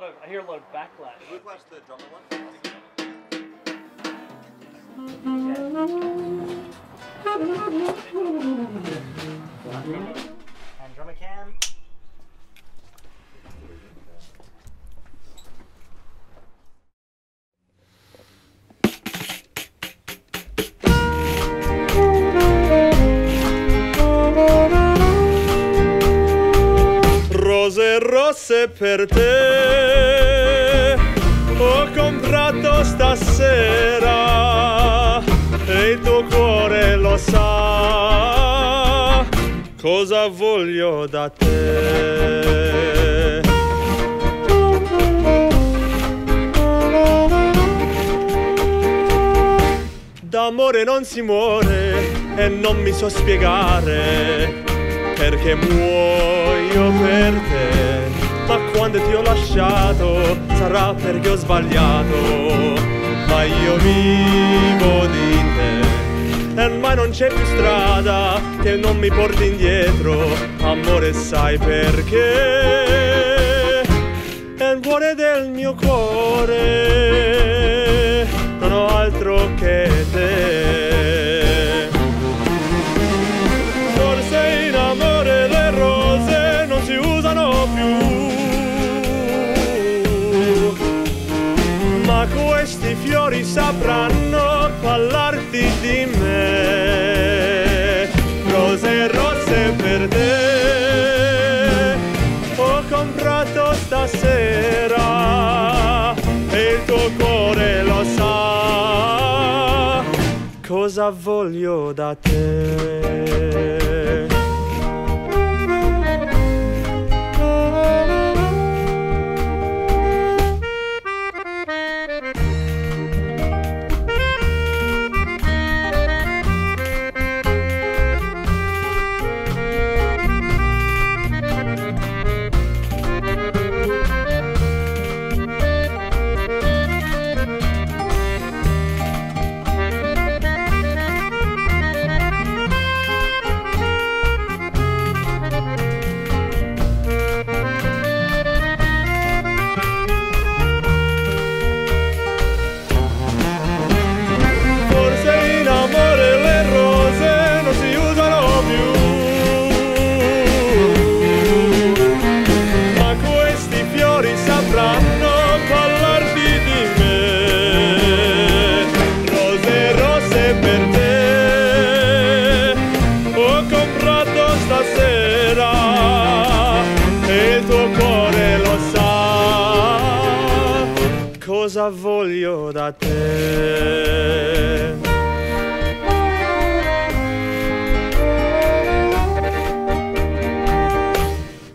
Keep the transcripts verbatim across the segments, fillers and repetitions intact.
lot of, I hear a lot of backlash. Can we watch the drummer one? And drummer cam. Rose rosse per te ho comprato stasera e il tuo cuore lo sa cosa voglio da te. D'amore non si muore e non mi so spiegare perché muoio per te, ma quando ti ho lasciato sarà perché ho sbagliato, ma io vivo di te, e ormai non c'è più strada che non mi porti indietro, amore sai perché, è il cuore del mio cuore, non ho altro che te. Ma questi fiori sapranno parlarti di me. Rose rosse per te ho comprato stasera e il tuo cuore lo sa cosa voglio da te. Cosa voglio da te?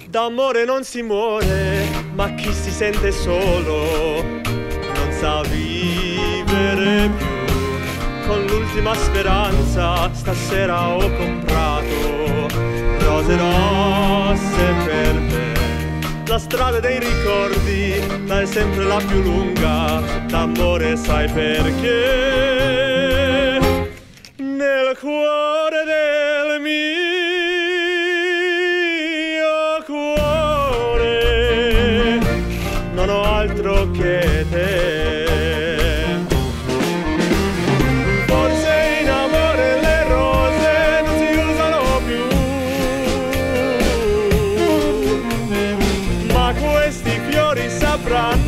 D'amore non si muore, ma chi si sente solo non sa vivere più. Con l'ultima speranza stasera ho comprato rose rosse per te. La strada dei ricordi è sempre la più lunga, d'amore sai perché, nel cuore del mio cuore non ho altro che te. Forse in amore le rose non si usano più, questi fiori sapranno